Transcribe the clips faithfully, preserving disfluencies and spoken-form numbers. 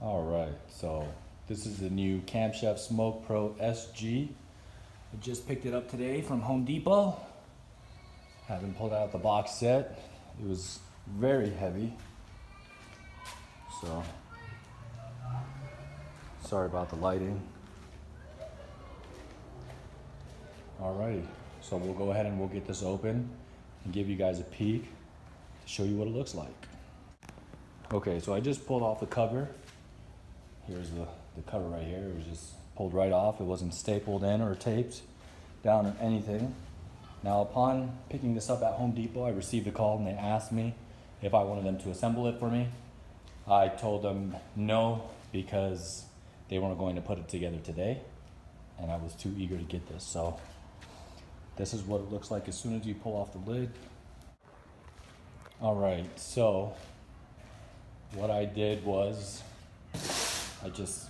All right, so this is the new Camp Chef Smoke Pro S G. I just picked it up today from Home Depot. Haven't pulled out the box set. It was very heavy. So, sorry about the lighting. All righty, so we'll go ahead and we'll get this open and give you guys a peek to show you what it looks like. Okay, so I just pulled off the cover. Here's the, the cover right here. It was just pulled right off. It wasn't stapled in or taped down or anything. Now, upon picking this up at Home Depot, I received a call and they asked me if I wanted them to assemble it for me. I told them no, because they weren't going to put it together today, and I was too eager to get this. So this is what it looks like as soon as you pull off the lid. All right, so what I did was I just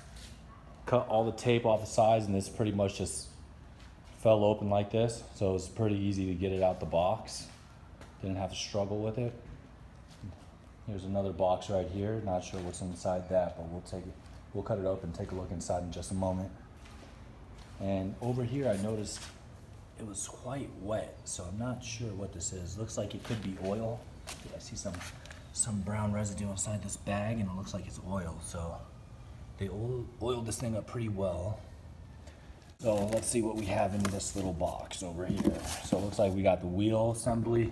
cut all the tape off the sides, and this pretty much just fell open like this. So it was pretty easy to get it out the box. Didn't have to struggle with it. Here's another box right here. Not sure what's inside that, but we'll take it. We'll cut it open, take a look inside in just a moment. And over here, I noticed it was quite wet, so I'm not sure what this is. Looks like it could be oil. I see some some brown residue inside this bag, and it looks like it's oil. So they oil, oiled this thing up pretty well. So let's see what we have in this little box over here. So it looks like we got the wheel assembly.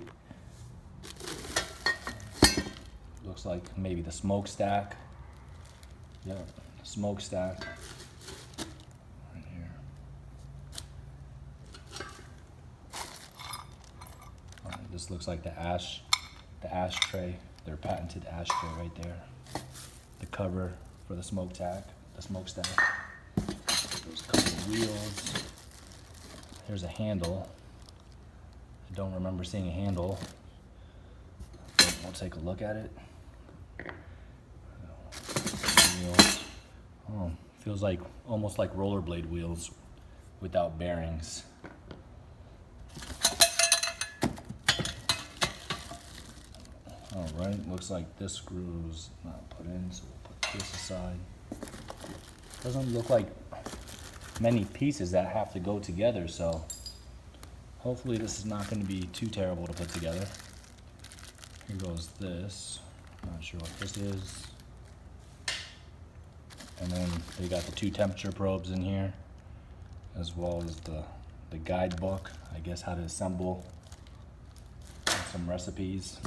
Looks like maybe the smokestack. Yeah, smokestack. Right here. All right, this looks like the ash, the ashtray. Their patented ashtray right there. The cover for the smoke tack, the smokestack. There's a couple of wheels. There's a handle. I don't remember seeing a handle. But we'll take a look at it. Wheels. Oh, feels like almost like rollerblade wheels without bearings. All right, looks like this screw's not put in, so we'll put this aside. Doesn't look like many pieces that have to go together, so hopefully this is not going to be too terrible to put together. Here goes this. Not sure what this is. And then they got the two temperature probes in here, as well as the, the guidebook, I guess how to assemble some recipes.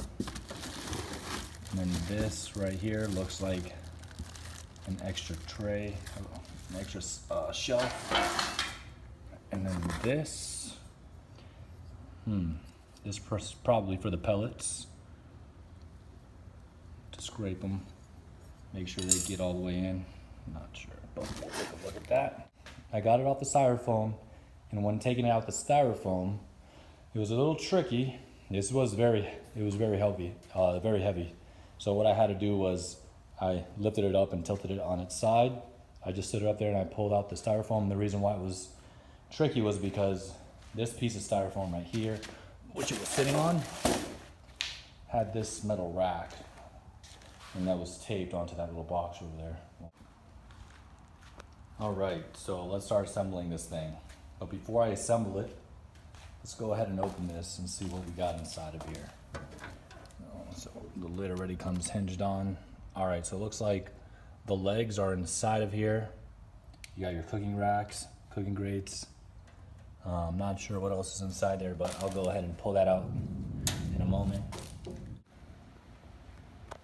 And then this right here looks like an extra tray, an extra uh, shelf. And then this, hmm, this is probably for the pellets, to scrape them, make sure they get all the way in. Not sure, but we'll take a look at that. I got it off the styrofoam, and when taking out the styrofoam, it was a little tricky. This was very, it was very heavy, uh, very heavy. So what I had to do was I lifted it up and tilted it on its side. I just stood it up there and I pulled out the styrofoam. The reason why it was tricky was because this piece of styrofoam right here, which it was sitting on, had this metal rack, and that was taped onto that little box over there. All right, so let's start assembling this thing. But before I assemble it, let's go ahead and open this and see what we got inside of here. So the lid already comes hinged on. All right, so it looks like the legs are inside of here. You got your cooking racks, cooking grates. Uh, I'm not sure what else is inside there, but I'll go ahead and pull that out in a moment.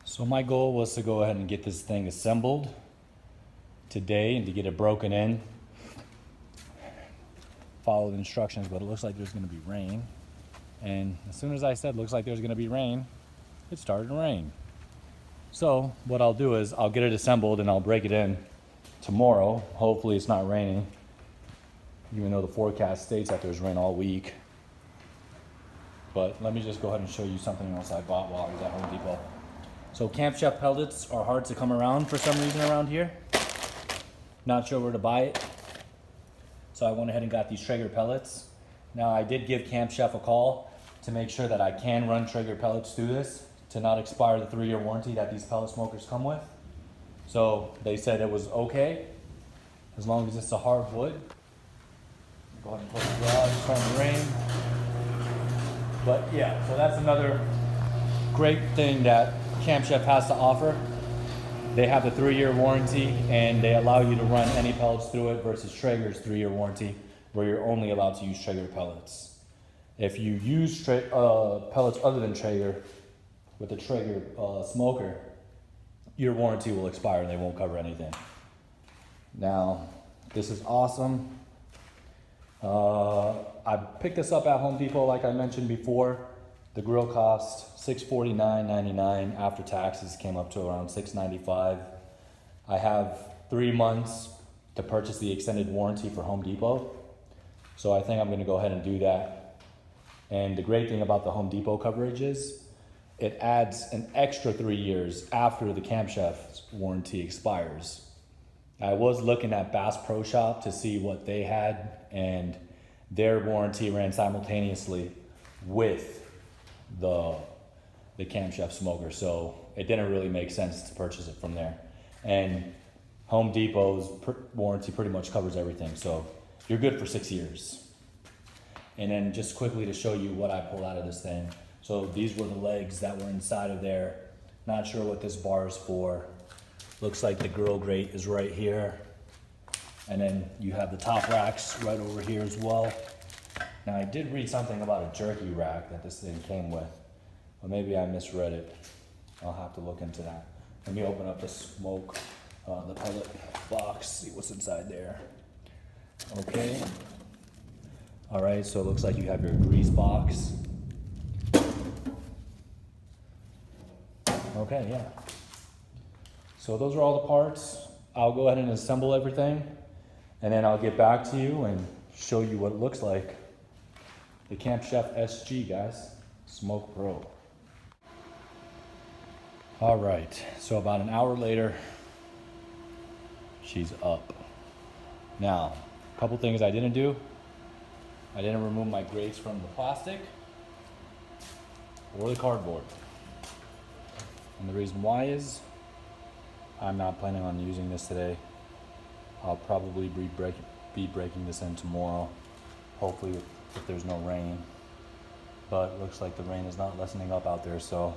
So my goal was to go ahead and get this thing assembled today and to get it broken in. Follow the instructions, but it looks like there's gonna be rain. And as soon as I said looks like there's gonna be rain, it started to rain. So what I'll do is I'll get it assembled and I'll break it in tomorrow. Hopefully it's not raining, even though the forecast states that there's rain all week. But let me just go ahead and show you something else I bought while I was at Home Depot. So Camp Chef pellets are hard to come around for some reason around here. Not sure where to buy it. So I went ahead and got these Traeger pellets. Now I did give Camp Chef a call to make sure that I can run Traeger pellets through this to not expire the three year warranty that these pellet smokers come with. So they said it was okay, as long as it's a hard wood. Go ahead and close the garage, it's starting to rain. But yeah, so that's another great thing that Camp Chef has to offer. They have the three-year warranty, and they allow you to run any pellets through it versus Traeger's three-year warranty, where you're only allowed to use Traeger pellets. If you use tra uh, pellets other than Traeger with a Traeger uh, smoker, your warranty will expire and they won't cover anything. Now, this is awesome. Uh, I picked this up at Home Depot, like I mentioned before. The grill cost six forty-nine ninety-nine. After taxes, came up to around six ninety-five. I have three months to purchase the extended warranty for Home Depot, so I think I'm going to go ahead and do that. And the great thing about the Home Depot coverage is it adds an extra three years after the Camp Chef's warranty expires. I was looking at Bass Pro Shop to see what they had, and their warranty ran simultaneously with the, the Camp Chef smoker, so it didn't really make sense to purchase it from there. And Home Depot's pr warranty pretty much covers everything, so you're good for six years. And then just quickly to show you what I pulled out of this thing. So these were the legs that were inside of there. Not sure what this bar is for. Looks like the grill grate is right here. And then you have the top racks right over here as well. Now I did read something about a jerky rack that this thing came with, but maybe I misread it. I'll have to look into that. Let me open up the smoke, uh, the pellet box, see what's inside there. Okay. All right, so it looks like you have your grease box. Okay, yeah. So those are all the parts. I'll go ahead and assemble everything, and then I'll get back to you and show you what it looks like. The Camp Chef S G, guys, Smoke Pro. All right, so about an hour later, she's up. Now, a couple things I didn't do. I didn't remove my grates from the plastic or the cardboard. And the reason why is I'm not planning on using this today. I'll probably be, break, be breaking this in tomorrow, hopefully if, if there's no rain. But it looks like the rain is not lessening up out there, so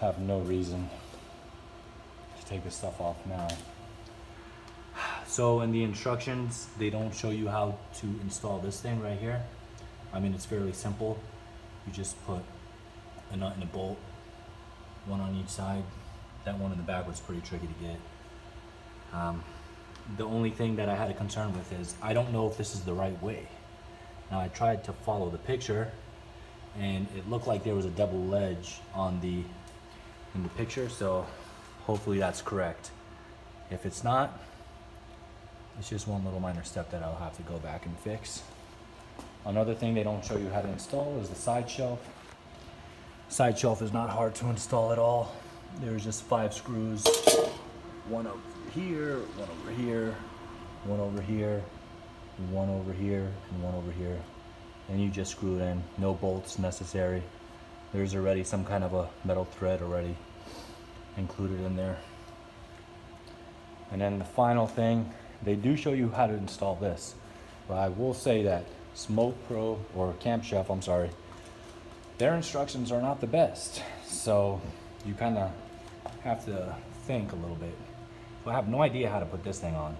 I have no reason to take this stuff off now. So in the instructions, they don't show you how to install this thing right here. I mean, it's fairly simple. You just put a nut and a bolt, one on each side. That one in the back was pretty tricky to get. Um, the only thing that I had a concern with is I don't know if this is the right way. Now I tried to follow the picture, and it looked like there was a double ledge on the in the picture, so hopefully that's correct. If it's not, it's just one little minor step that I'll have to go back and fix. Another thing they don't show you how to install is the side shelf. Side shelf is not hard to install at all. There's just five screws, one over here, one over here, one over here, one over here, and one over here. And you just screw it in, no bolts necessary. There's already some kind of a metal thread already included in there. And then the final thing, they do show you how to install this. But I will say that Smoke Pro, or Camp Chef, I'm sorry, their instructions are not the best. So you kind of have to think a little bit. So I have no idea how to put this thing on.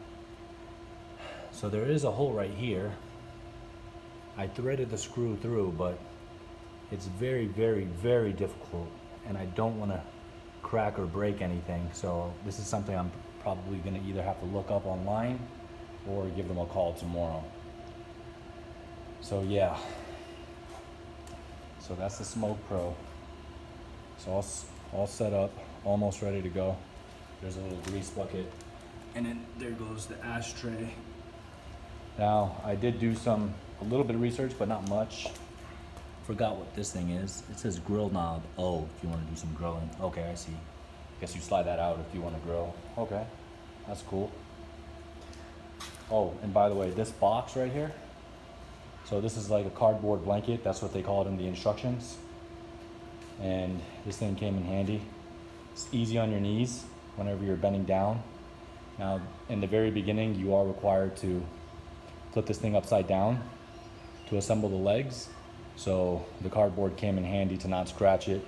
So there is a hole right here. I threaded the screw through, but it's very, very, very difficult, and I don't want to crack or break anything. So this is something I'm probably going to either have to look up online or give them a call tomorrow. So yeah, so that's the Smoke Pro. So I'll all set up, almost ready to go. There's a little grease bucket. And then there goes the ashtray. Now, I did do some, a little bit of research, but not much. Forgot what this thing is. It says grill knob. Oh, if you want to do some grilling. Okay, I see. Guess you slide that out if you want to grill. Okay, that's cool. Oh, and by the way, this box right here. So this is like a cardboard blanket. That's what they call it in the instructions. And this thing came in handy. It's easy on your knees. whenever you're bending down. Now, in the very beginning, you are required to flip this thing upside down to assemble the legs. So the cardboard came in handy to not scratch it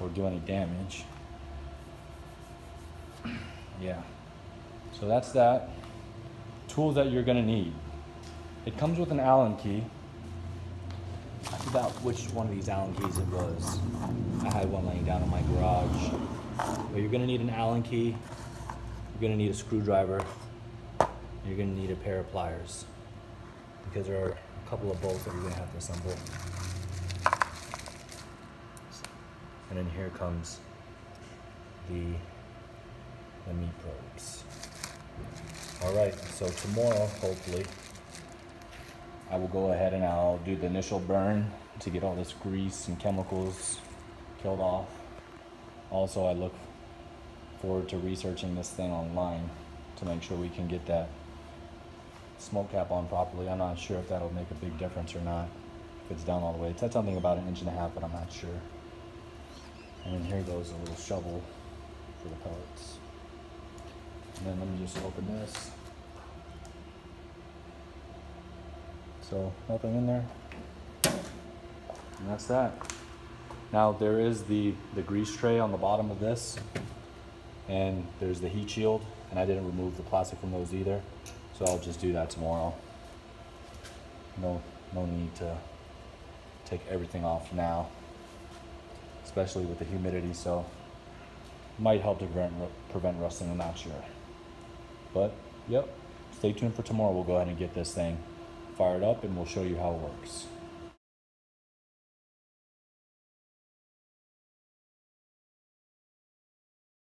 or do any damage. Yeah, so that's that. Tools that you're gonna need. It comes with an Allen key. I forgot which one of these Allen keys it was. I had one laying down in my garage. But you're gonna need an Allen key. You're gonna need a screwdriver. You're gonna need a pair of pliers, because there are a couple of bolts that you're gonna have to assemble. And then here comes the, the meat probes. All right, so tomorrow, hopefully, I will go ahead and I'll do the initial burn to get all this grease and chemicals killed off. Also, I look forward to researching this thing online to make sure we can get that smoke cap on properly. I'm not sure if that'll make a big difference or not, if it's down all the way. It said something about an inch and a half, but I'm not sure. And then here goes a little shovel for the pellets. And then let me just open this. So nothing in there. And that's that. Now there is the, the grease tray on the bottom of this. And there's the heat shield. And I didn't remove the plastic from those either. So I'll just do that tomorrow. No, no need to take everything off now, especially with the humidity. So it might help to prevent, prevent rusting, I'm not sure. But yep, stay tuned for tomorrow. We'll go ahead and get this thing fired up and we'll show you how it works.